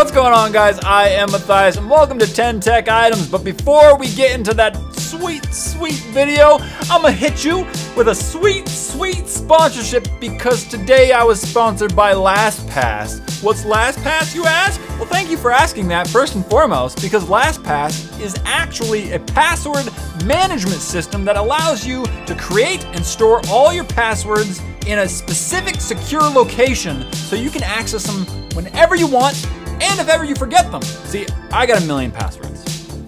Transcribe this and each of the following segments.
What's going on, guys? I am Matthias and welcome to 10 Tech Items. But before we get into that sweet video, I'm gonna hit you with a sweet sponsorship, because today I was sponsored by LastPass. What's LastPass, you ask? Well, thank you for asking that first and foremost, because LastPass is actually a password management system that allows you to create and store all your passwords in a specific secure location so you can access them whenever you want and if ever you forget them. See, I got a million passwords,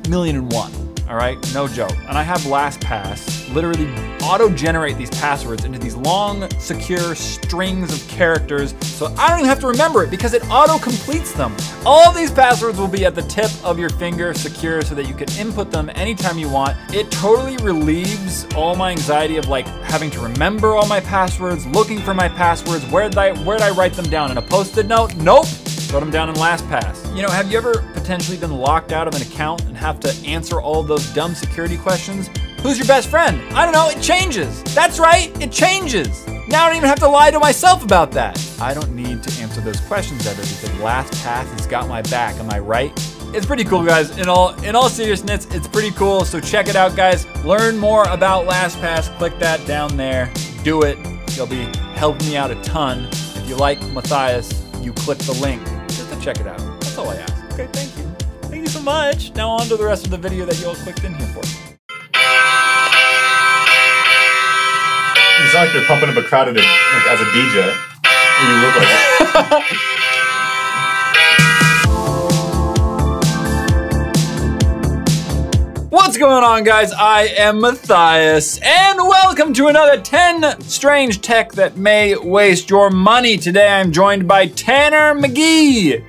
1,000,001. All right, no joke. And I have LastPass literally auto-generate these passwords into these long, secure strings of characters, so I don't even have to remember it because it auto-completes them. All of these passwords will be at the tip of your finger, secure, so that you can input them anytime you want. It totally relieves all my anxiety of like having to remember all my passwords, looking for my passwords, where'd I write them down? In a post-it note? Nope. Wrote them down in LastPass. You know, have you ever potentially been locked out of an account and have to answer all those dumb security questions? Who's your best friend? I don't know, it changes. That's right, it changes. Now I don't even have to lie to myself about that. I don't need to answer those questions ever because LastPass has got my back, am I right? It's pretty cool, guys. In all seriousness, it's pretty cool, so check it out, guys. Learn more about LastPass, click that down there, do it. You'll be helping me out a ton. If you like Matthias, you click the link. Check it out. That's all I ask. Okay, thank you. Thank you so much. Now on to the rest of the video that you all clicked in here for. It's not like you're pumping up a crowd at like, as a DJ. You look like that. What's going on, guys? I am Matthias, and welcome to another 10 Strange Tech That May Waste Your Money. Today I'm joined by Tanner McGee.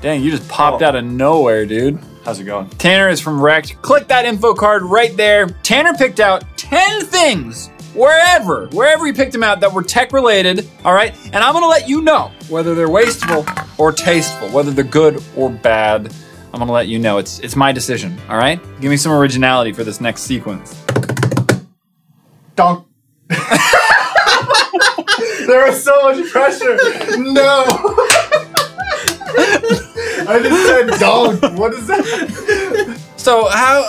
Dang, you just popped out of nowhere, dude. How's it going? Tanner is from Wrecked. Click that info card right there. Tanner picked out 10 things wherever you picked them out that were tech related, all right? And I'm gonna let you know whether they're wasteful or tasteful, whether they're good or bad. I'm gonna let you know. It's my decision, all right? Give me some originality for this next sequence. Donk. There was so much pressure. No. I just said donk. What is that? So how...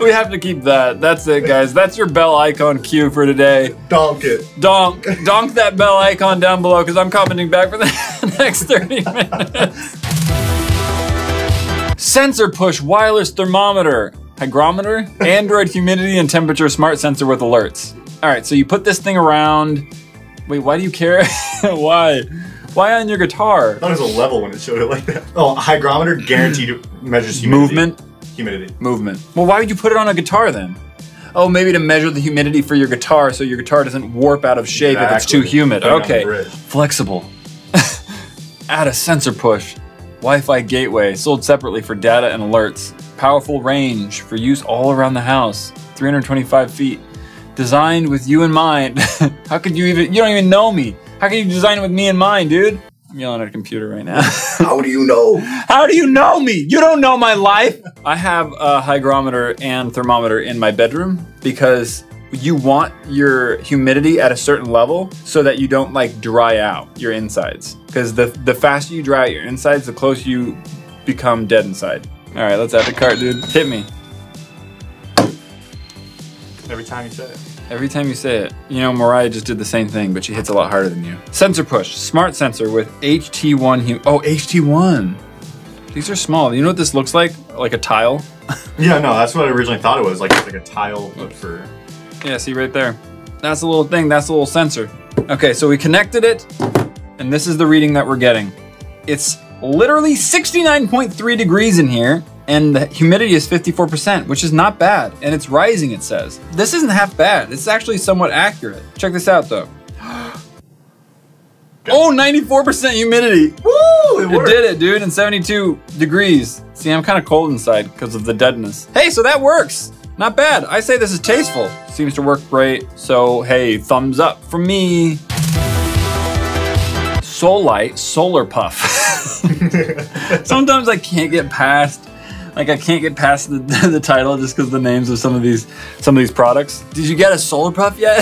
We have to keep that. That's it, guys. That's your bell icon cue for today. Donk it. Donk that bell icon down below, because I'm commenting back for the next 30 minutes. Sensor Push wireless thermometer, hygrometer, Android humidity and temperature smart sensor with alerts. All right, so you put this thing around. Wait, why do you care? Why? Why on your guitar? I thought it was a level when it showed it like that. Oh, hygrometer guaranteed measures humidity. Movement? Humidity. Movement. Well, why would you put it on a guitar then? Oh, maybe to measure the humidity for your guitar so your guitar doesn't warp out of shape if it's too humid. Okay, flexible. Add a Sensor Push. Wi-Fi gateway, sold separately for data and alerts. Powerful range for use all around the house, 325 feet. Designed with you in mind. How could you even, you don't even know me. How can you design it with me in mind, dude? I'm yelling at a computer right now. How do you know? How do you know me? You don't know my life. I have a hygrometer and thermometer in my bedroom because you want your humidity at a certain level so that you don't like dry out your insides. Because the faster you dry out your insides, the closer you become dead inside. All right, let's add the cart, dude. Hit me. Every time you say it. Every time you say it. You know, Mariah just did the same thing, but she hits a lot harder than you. Sensor Push, smart sensor with HT1, oh, HT1. These are small. You know what this looks like? Like a tile? Yeah, no, that's what I originally thought it was. Like a tile, but for... Yeah, see right there. That's a little thing, that's a little sensor. Okay, so we connected it, and this is the reading that we're getting. It's literally 69.3 degrees in here, and the humidity is 54%, which is not bad, and it's rising, it says. This isn't half bad, it's actually somewhat accurate. Check this out, though. Oh, 94% humidity. Woo, it did it, dude, and 72 degrees. See, I'm kind of cold inside because of the deadness. Hey, so that works. Not bad. I say this is tasteful. Seems to work great. So, hey, thumbs up for me. Solar Puff. Sometimes I can't get past Like I can't get past the title just because the names of some of these products. Did you get a Solar Puff yet?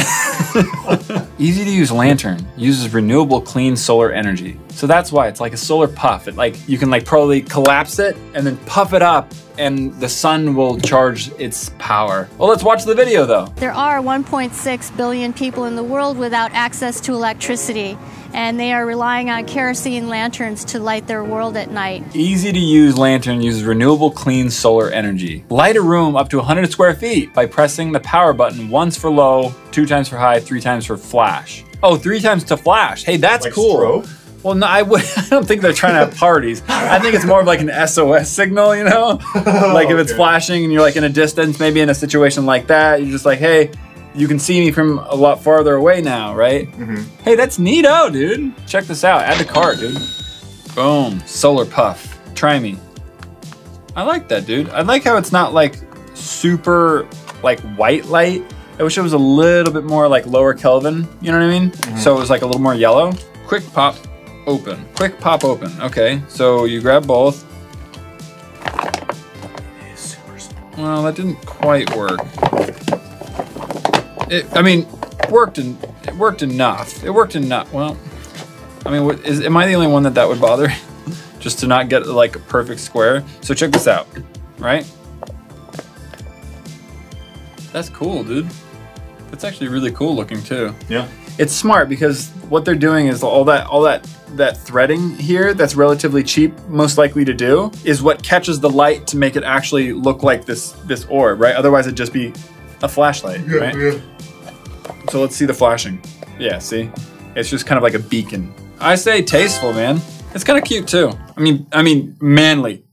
Easy to use lantern, uses renewable clean solar energy. So that's why it's like a solar puff. It like, you can like probably collapse it and then puff it up and the sun will charge its power. Well, let's watch the video though. There are 1.6 billion people in the world without access to electricity, and they are relying on kerosene lanterns to light their world at night. Easy to use lantern uses renewable clean solar energy. Light a room up to 100 square feet by pressing the power button once for low, 2 times for high, 3 times for flash. Oh, 3 times to flash. Hey, that's like cool. Strobe? Well, no, I don't think they're trying to have parties. I think it's more of like an SOS signal, you know? Like if it's flashing and you're like in a distance, maybe in a situation like that, you're just like, hey, you can see me from a lot farther away now, right? Mm-hmm. Hey, that's neato, dude. Check this out, add to cart, dude. Boom, Solar Puff, try me. I like that, dude. I like how it's not like super like white light. I wish it was a little bit more like lower Kelvin, you know what I mean? Mm-hmm. So it was like a little more yellow. Quick pop open, quick pop open. Okay, so you grab both. Well, that didn't quite work. It worked enough. Well, I mean, am I the only one that would bother? Just to not get like a perfect square? So check this out, right? That's cool, dude. That's actually really cool looking too. Yeah. It's smart because what they're doing is all that threading here that's relatively cheap, most likely to do, is what catches the light to make it actually look like this orb, right? Otherwise it'd just be a flashlight, yeah, right? Yeah. So let's see the flashing. Yeah, see? It's just kind of like a beacon. I say tasteful, man. It's kind of cute too. I mean manly.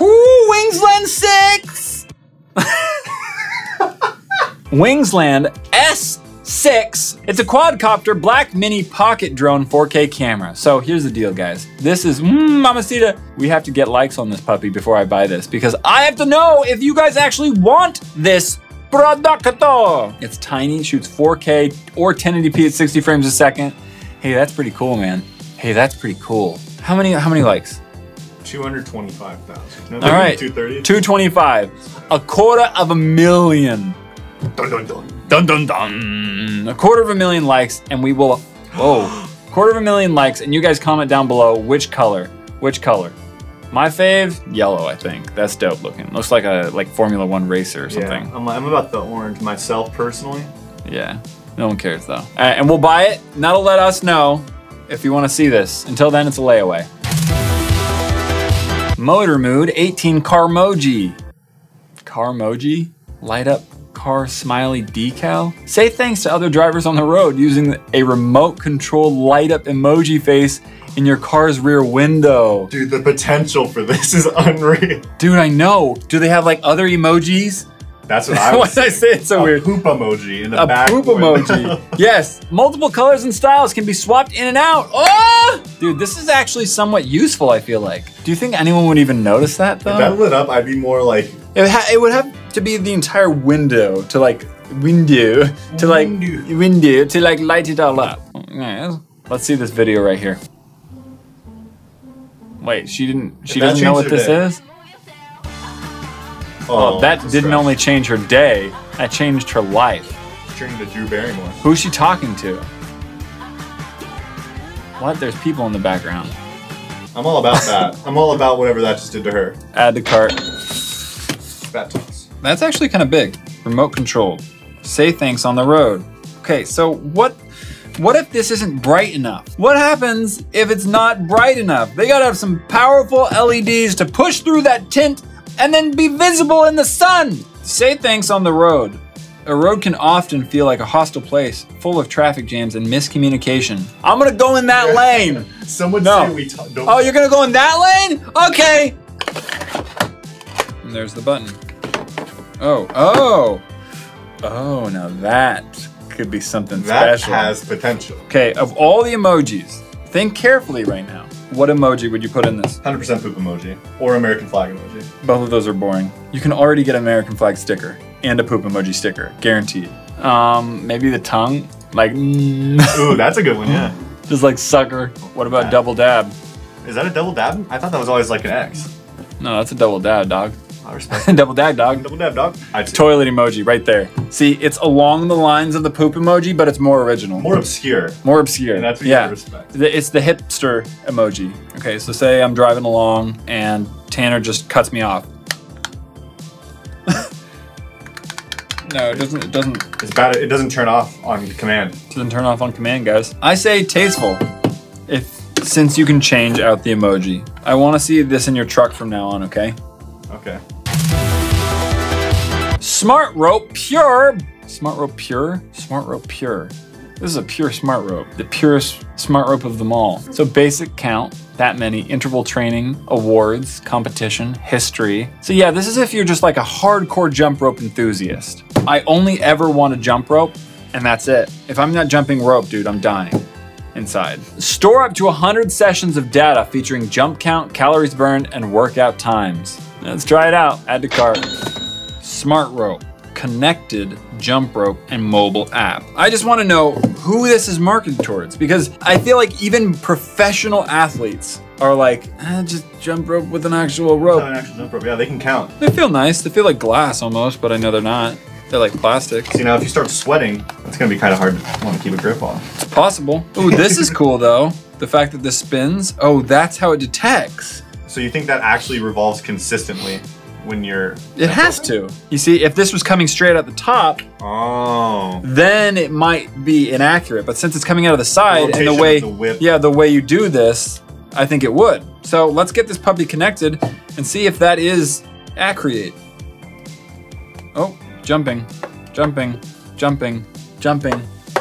Whoo, Wingsland 6! Wingsland S6. It's a quadcopter black mini pocket drone 4K camera. So here's the deal, guys. This is Mamacita. We have to get likes on this puppy before I buy this because I have to know if you guys actually want this producto. It's tiny, shoots 4K or 1080p at 60 frames a second. Hey, that's pretty cool, man. Hey, that's pretty cool. How many likes? 225,000. All right, 230. 225. $250,000. Dun dun dun. Dun dun dun. $250,000 likes and we will, whoa. $250,000 likes and you guys comment down below which color, My fave, yellow, I think. That's dope looking. Looks like a Formula One racer or something. Yeah, I'm about the orange myself personally. Yeah, no one cares though. All right, and we'll buy it. And that'll let us know if you wanna see this. Until then, it's a layaway. Motor Mood 18 Carmoji. Carmoji? Light up car smiley decal? Say thanks to other drivers on the road using a remote control light up emoji face in your car's rear window. Dude, the potential for this is unreal. Dude, I know. Do they have like other emojis? That's what I was saying. Why did I say it so weird? A poop emoji in the back. A poop emoji. Yes. Multiple colors and styles can be swapped in and out. Oh! Dude, this is actually somewhat useful, I feel like. Do you think anyone would even notice that though? If that lit up, I'd be more like... It would have to be the entire window to like... Window to like light it all up. Let's see this video right here. Wait, she doesn't know what this is? Oh, that didn't only change her day, that changed her life. She turned into Drew Barrymore. Who's she talking to? What? There's people in the background. I'm all about that. I'm all about whatever that just did to her. Add to cart. Bat toss. That's actually kind of big. Remote control. Say thanks on the road. Okay, so what if this isn't bright enough? What happens if it's not bright enough? They gotta have some powerful LEDs to push through that tint and then be visible in the sun. Say thanks on the road. A road can often feel like a hostile place, full of traffic jams and miscommunication. I'm gonna go in that lane. Someone say we talk, don't. Oh, you're gonna go in that lane? Okay. And there's the button. Oh, now that could be something special. That has potential. Okay, of all the emojis, think carefully right now. What emoji would you put in this? 100% poop emoji or American flag emoji. Both of those are boring. You can already get an American flag sticker and a poop emoji sticker, guaranteed. Maybe the tongue, like. Ooh, that's a good one, yeah. Just like sucker. What about double dab? Is that a double dab? I thought that was always like an X. No, that's a double dab, dog. I respect it. Double dab, dog. Double dab, dog. Toilet emoji right there. See, it's along the lines of the poop emoji, but it's more original. More obscure. More obscure. And that's what you respect. It's the hipster emoji. Okay, so say I'm driving along and Tanner just cuts me off. No, it doesn't. It's bad. It doesn't turn off on command. It doesn't turn off on command, guys. I say tasteful. Since you can change out the emoji. I want to see this in your truck from now on, okay? Okay. Smart Rope Pure. Smart Rope Pure? Smart Rope Pure. This is a pure smart rope. The purest smart rope of them all. So basic count, that many, interval training, awards, competition, history. So yeah, this is if you're just like a hardcore jump rope enthusiast. I only ever want to jump rope, and that's it. If I'm not jumping rope, dude, I'm dying. Inside. Store up to 100 sessions of data featuring jump count, calories burned, and workout times. Let's try it out. Add to cart. Smart Rope, connected jump rope and mobile app. I just want to know who this is marketed towards, because I feel like even professional athletes are like, just jump rope with an actual rope. Not an actual jump rope. Yeah, they can count. They feel nice. They feel like glass almost, but I know they're not. They're like plastic. See, now if you start sweating, it's gonna be kind of hard to want to keep a grip on. It's possible. Oh, this is cool though. The fact that this spins. Oh, that's how it detects. So you think that actually revolves consistently when you're... It has to. You see, if this was coming straight at the top, then it might be inaccurate. But since it's coming out of the side and the way, the way you do this, I think it would. So let's get this puppy connected and see if that is accurate. Oh. Jumping, jumping, jumping, jumping.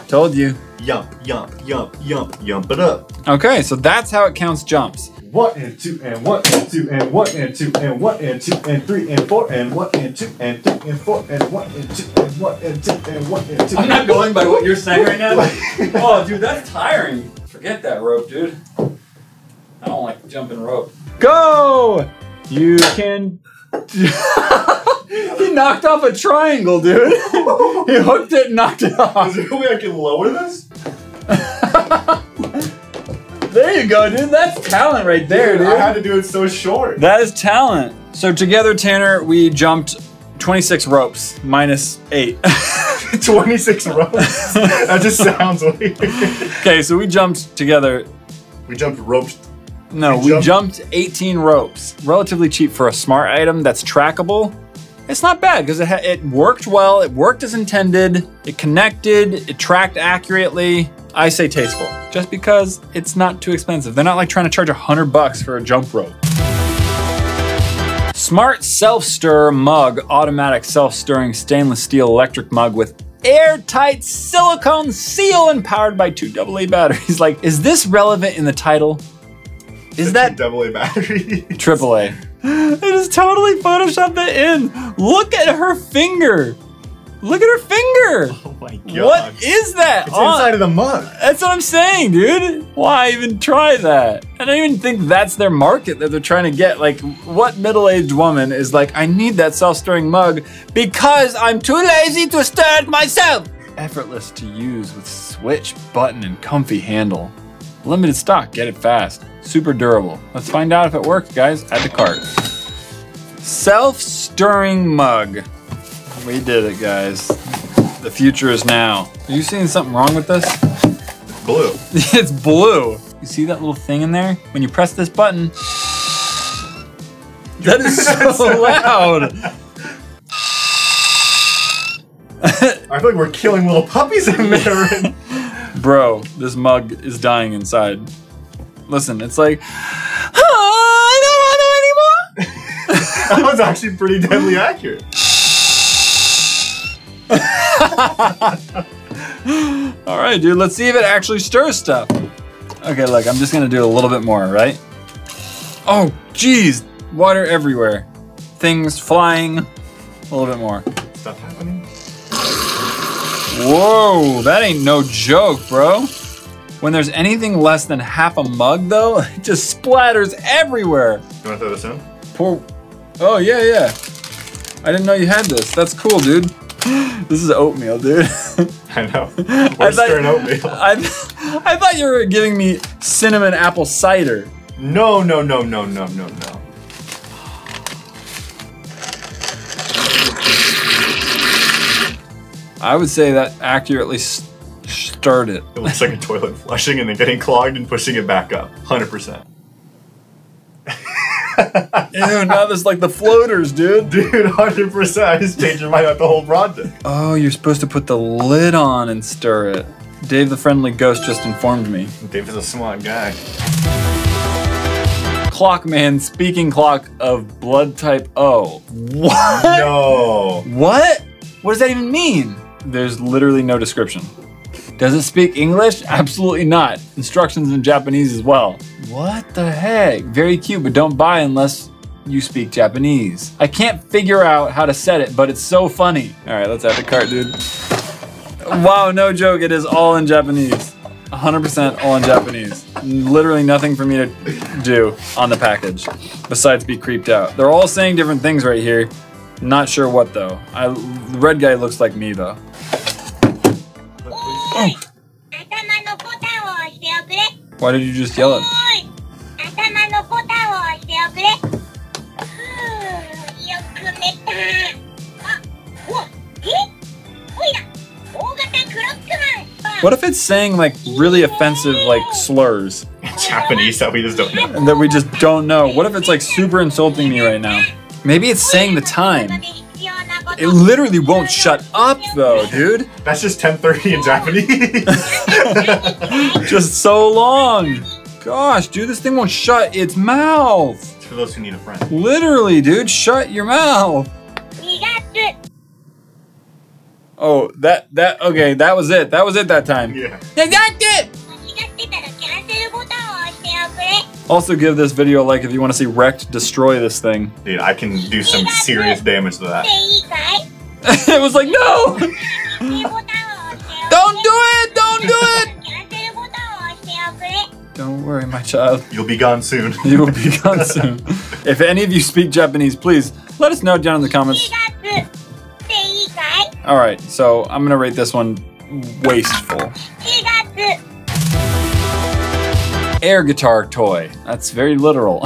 Told you. Yump, yump, yump, yump, yump it up. Okay, so that's how it counts jumps. 1 and 2 and 1 and 2 and 1 and 2 and 1 and 2 and 3 and 4 and 1 and 2 and 3 and 4 and 1 and 2 and 1 and 2 and 1 and 2 and 1 and 2. I'm not going by what you're saying right now. Oh, dude, that's tiring. Forget that rope, dude. I don't like jumping rope. Go! You can... He knocked off a triangle, dude. He hooked it and knocked it off. Is there a way I can lower this? There you go, dude. That's talent right there, dude. I had to do it so short. That is talent. So together, Tanner, we jumped 26 ropes minus 8. 26 ropes? That just sounds weird. Okay, so we jumped together. We jumped ropes. No, we jumped 18 ropes. Relatively cheap for a smart item that's trackable. It's not bad because it worked well, it worked as intended, it connected, it tracked accurately. I say tasteful, just because it's not too expensive. They're not like trying to charge $100 for a jump rope. Smart self-stir mug, automatic self-stirring stainless steel electric mug with airtight silicone seal and powered by 2 AA batteries. Like, is this relevant in the title? Is that AA battery? AAA. It is totally photoshopped in. Look at her finger. Look at her finger. Oh my god. What is that? It's inside of the mug. That's what I'm saying, dude. Why even try that? I don't even think that's their market that they're trying to get. Like, what middle-aged woman is like, I need that self-stirring mug because I'm too lazy to stir it myself. Effortless to use with switch, button, and comfy handle. Limited stock, get it fast. Super durable. Let's find out if it works, guys. Add to cart. Self-stirring mug. We did it, guys. The future is now. Are you seeing something wrong with this? It's blue. It's blue. You see that little thing in there? When you press this button, that is so loud. I feel like we're killing little puppies in there. Bro, this mug is dying inside. Listen, it's like, I don't want it anymore. That was actually pretty deadly accurate. All right, dude, let's see if it actually stirs stuff. Okay, look, I'm just gonna do a little bit more, right? Oh, geez, water everywhere. Things flying, a little bit more. Stuff happening. Whoa, that ain't no joke, bro. When there's anything less than half a mug, though, it just splatters everywhere. You wanna throw this in? Pour. Oh, yeah, yeah. I didn't know you had this. That's cool, dude. This is oatmeal, dude. I know. We're stirring oatmeal. I thought you were giving me cinnamon apple cider. No, no, no, no, no, no, no. I would say that accurately stirred it. It looks like a toilet flushing and then getting clogged and pushing it back up. 100%. Ew, now there's like the floaters, dude. Dude, 100%. I just changed my mind about the whole project. Oh, you're supposed to put the lid on and stir it. Dave the Friendly Ghost just informed me. Dave is a smart guy. Clockman, speaking clock of blood type O. What? No. What? What does that even mean? There's literally no description. Does it speak English? Absolutely not. Instructions in Japanese as well. What the heck? Very cute, but don't buy unless you speak Japanese. I can't figure out how to set it, but it's so funny. All right, let's add the cart, dude. Wow, no joke, it is all in Japanese. 100% all in Japanese. Literally nothing for me to do on the package besides be creeped out. They're all saying different things right here. Not sure what though. The red guy looks like me though. Oh. Why did you just yell at me? What if it's saying like really offensive like slurs? In Japanese that we just don't know. That we just don't know. What if it's like super insulting me right now? Maybe it's saying the time. It literally won't shut up though, dude. That's just 10:30 in Japanese. Just so long. Gosh, dude, this thing won't shut its mouth. It's for those who need a friend. Literally, dude, shut your mouth. Oh, that, okay, that was it. That was it that time. Yeah. Also give this video a like if you want to see Wrecked destroy this thing. Dude, I can do some serious damage to that. It was like, no! Don't do it! Don't do it! Don't worry, my child. You'll be gone soon. You will be gone soon. If any of you speak Japanese, please let us know down in the comments. Alright, so I'm going to rate this one wasteful. Air guitar toy. That's very literal.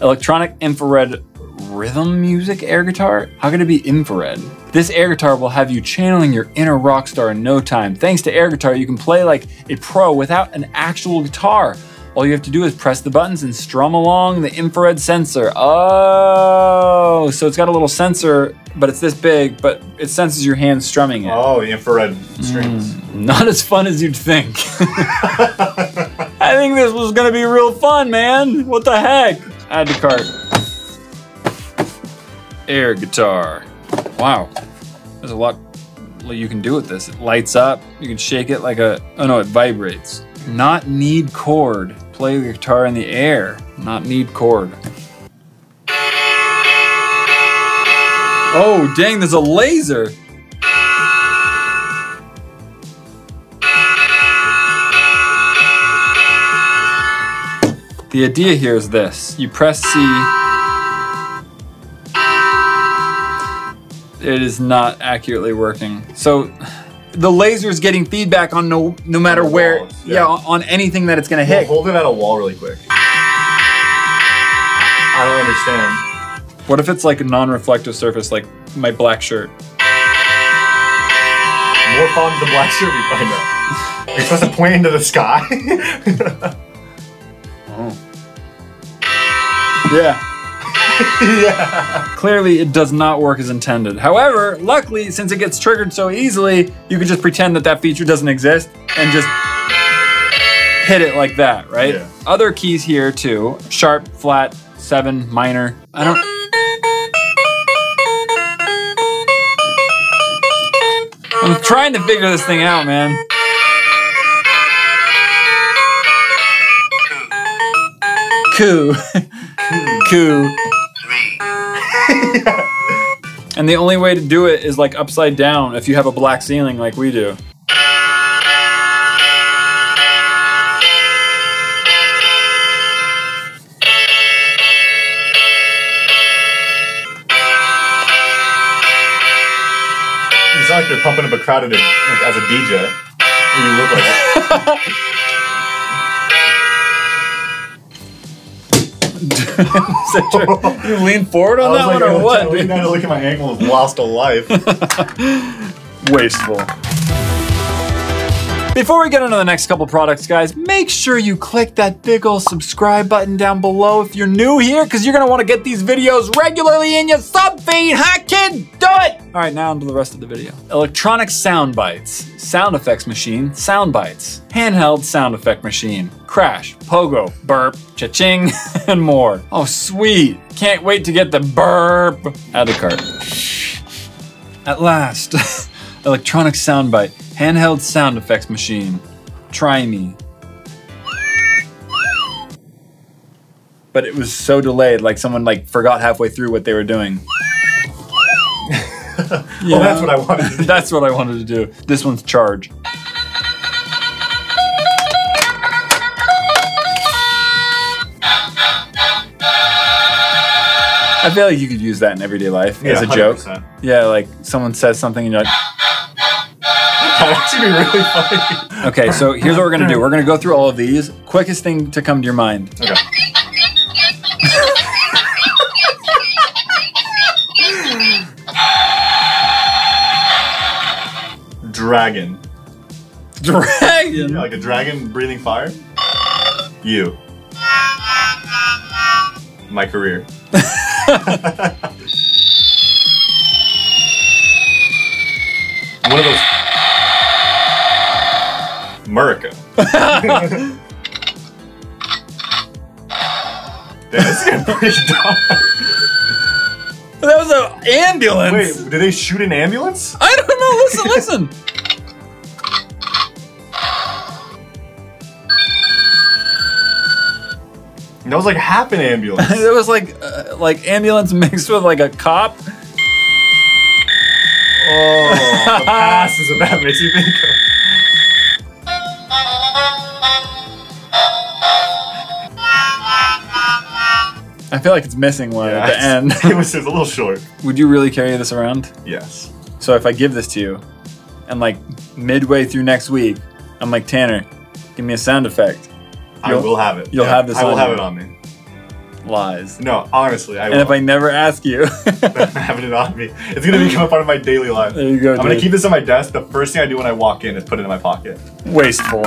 Electronic infrared rhythm music air guitar? How could it be infrared? This air guitar will have you channeling your inner rock star in no time. Thanks to air guitar, you can play like a pro without an actual guitar. All you have to do is press the buttons and strum along the infrared sensor. Oh, so it's got a little sensor, but it's this big, but it senses your hand strumming it. Oh, the infrared strings. Not as fun as you'd think. I think this was gonna be real fun, man. What the heck? Add to cart. Air guitar. Wow, there's a lot you can do with this. It lights up, you can shake it like a, oh no, it vibrates. Not need chord, play the guitar in the air. Not need chord. Oh dang, there's a laser. The idea here is this. You press C. It is not accurately working. So the laser is getting feedback on no matter on where, walls, yeah, on anything that it's gonna hit. Hold it at a wall really quick. I don't understand. What if it's like a non-reflective surface, like my black shirt? More fun than the black shirt we find out. You're supposed to point into the sky? Yeah. Yeah. Clearly it does not work as intended. However, luckily, since it gets triggered so easily, you can just pretend that that feature doesn't exist and just hit it like that, right? Yeah. Other keys here too, sharp, flat, 7, minor. I don't. I'm trying to figure this thing out, man. Coo. Coo. Yeah. And the only way to do it is like upside down if you have a black ceiling like we do. It's not like you're pumping up a crowd like, as a DJ. You look like that. You lean forward on that one, or what? I was like, I was looking at my ankle and lost a life. wasteful. Before we get into the next couple products, guys, make sure you click that big ol' subscribe button down below if you're new here, because you're going to want to get these videos regularly in your sub feed, huh, kid? Do it! All right, now onto the rest of the video. Electronic sound bites, sound effects machine, sound bites, handheld sound effect machine, crash, pogo, burp, cha-ching, and more. Oh, sweet. Can't wait to get the burp out of the cart. At last. Electronic soundbite, handheld sound effects machine. Try me. But it was so delayed, like someone like forgot halfway through what they were doing. Well, that's what I wanted to do. That's what I wanted to do. This one's charge. I feel like you could use that in everyday life as a 100%. Joke. Yeah, like someone says something and you're like, that's gonna be really funny. Okay, so here's what we're gonna do. We're gonna go through all of these. Quickest thing to come to your mind. Okay. Dragon. Dragon? Yeah, like a dragon breathing fire? You. My career. One of those. America. Damn, this is getting pretty dumb. That was an ambulance. Wait, did they shoot an ambulance? I don't know. Listen, listen. That was like half an ambulance. It was like ambulance mixed with like a cop. Oh, the passes of that makes you think of. I feel like it's missing one at the end. It was a little short. Would you really carry this around? Yes. So if I give this to you, and like midway through next week, I'm like, Tanner, give me a sound effect. I will have it. You'll have this on me. I will have it on me. Lies. No, honestly, I will. And if I never ask you. I'm having it on me. It's going to become a part of my daily life. There you go, I'm going to keep this on my desk. The first thing I do when I walk in is put it in my pocket. Wasteful.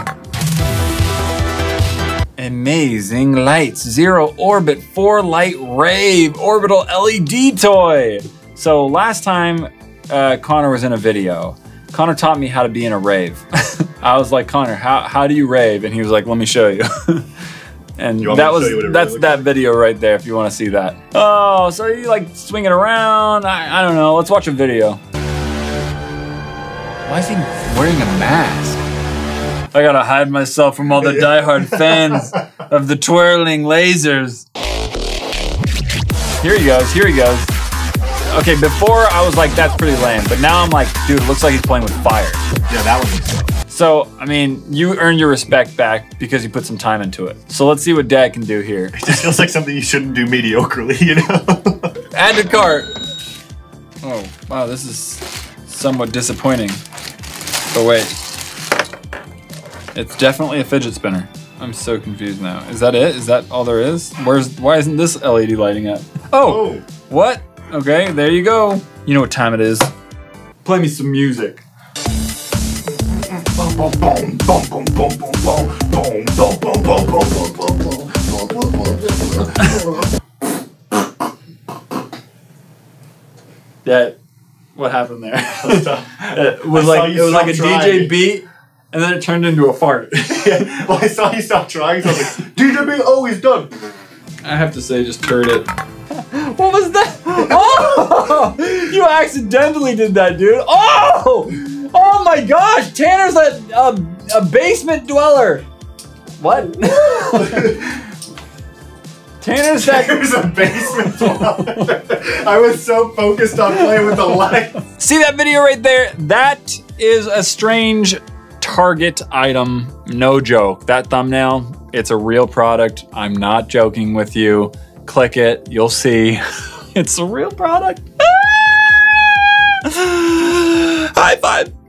Emazing Lights Zero Orbit 4 Light Rave Orbital LED Toy. So last time Connor was in a video, Connor taught me how to be in a rave. I was like, Connor, how do you rave? And he was like, let me show you. And that's that video right there if you want to see that. Oh, so you like swing it around. I don't know. Let's watch a video. Why is he wearing a mask? I gotta hide myself from all the diehard fans of the twirling lasers. Here he goes, here he goes. Okay, before I was like, that's pretty lame. But now I'm like, dude, it looks like he's playing with fire. Yeah, that one looks cool. So, I mean, you earn your respect back because you put some time into it. So let's see what Dad can do here. It just feels like something you shouldn't do mediocrely, you know? Add to cart. Oh, wow, this is somewhat disappointing. Oh, wait. It's definitely a fidget spinner. I'm so confused now. Is that it? Is that all there is? Why isn't this LED lighting up? Oh, what? Okay, there you go. You know what time it is. Play me some music. That, what happened there? It was like a DJ beat, and then it turned into a fart. Yeah, well, I saw you stop trying, so I was like, DJ beat, oh, he's done. I have to say, just heard it. What was that? Oh! You accidentally did that, dude. Oh! Oh my gosh! Tanner's a basement dweller. What? Tanner's a basement dweller. I was so focused on playing with the lights. See that video right there? That is a strange target item. No joke. That thumbnail, it's a real product. I'm not joking with you. Click it, you'll see. It's a real product. High five.